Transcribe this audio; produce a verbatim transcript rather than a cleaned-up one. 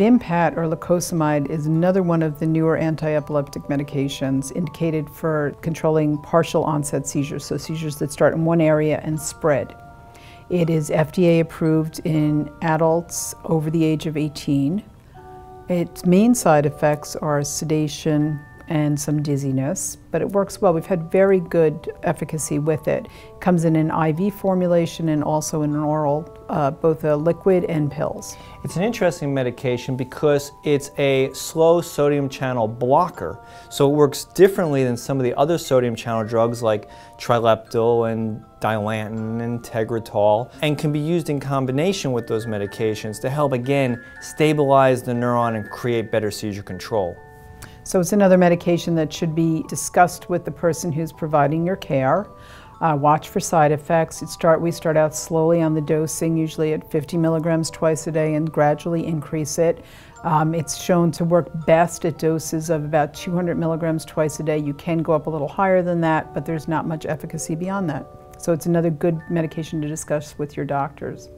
Vimpat or lacosamide is another one of the newer anti-epileptic medications indicated for controlling partial onset seizures, so seizures that start in one area and spread. It is F D A approved in adults over the age of eighteen. Its main side effects are sedation and some dizziness, but it works well. We've had very good efficacy with it. It comes in an I V formulation and also in an oral, uh, both a liquid and pills. It's an interesting medication because it's a slow sodium channel blocker, so it works differently than some of the other sodium channel drugs like Trileptal and Dilantin and Tegretol, and can be used in combination with those medications to help, again, stabilize the neuron and create better seizure control. So it's another medication that should be discussed with the person who's providing your care. Uh, watch for side effects. It start, we start out slowly on the dosing, usually at fifty milligrams twice a day, and gradually increase it. Um, it's shown to work best at doses of about two hundred milligrams twice a day. You can go up a little higher than that, but there's not much efficacy beyond that. So it's another good medication to discuss with your doctors.